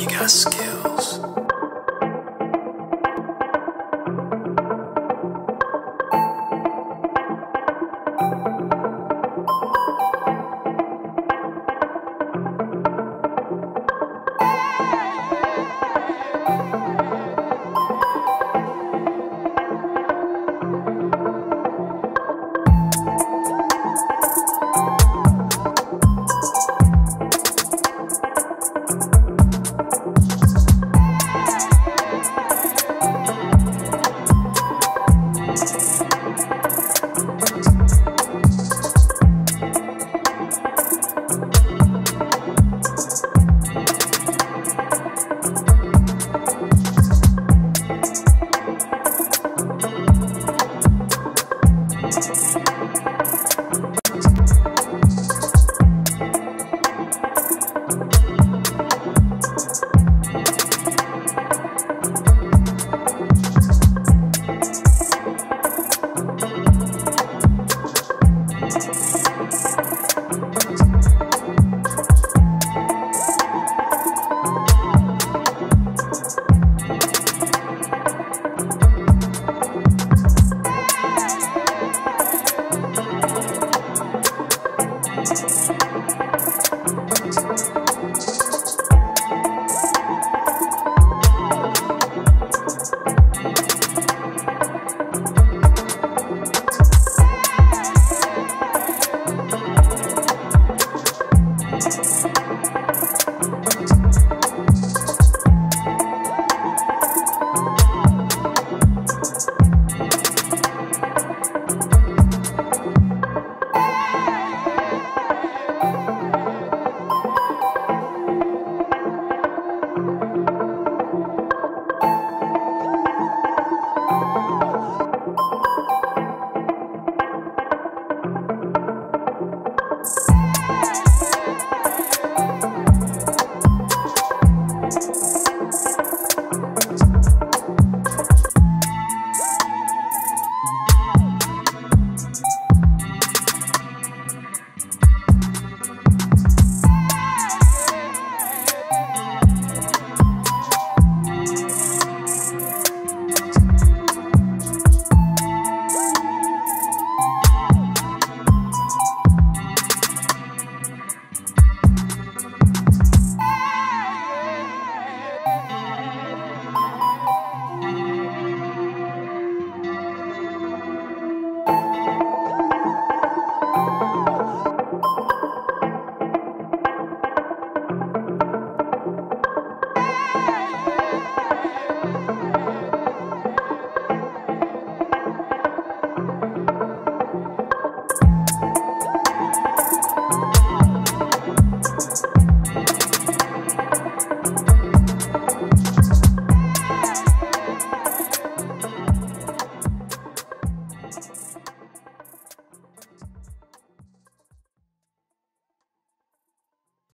you got skills.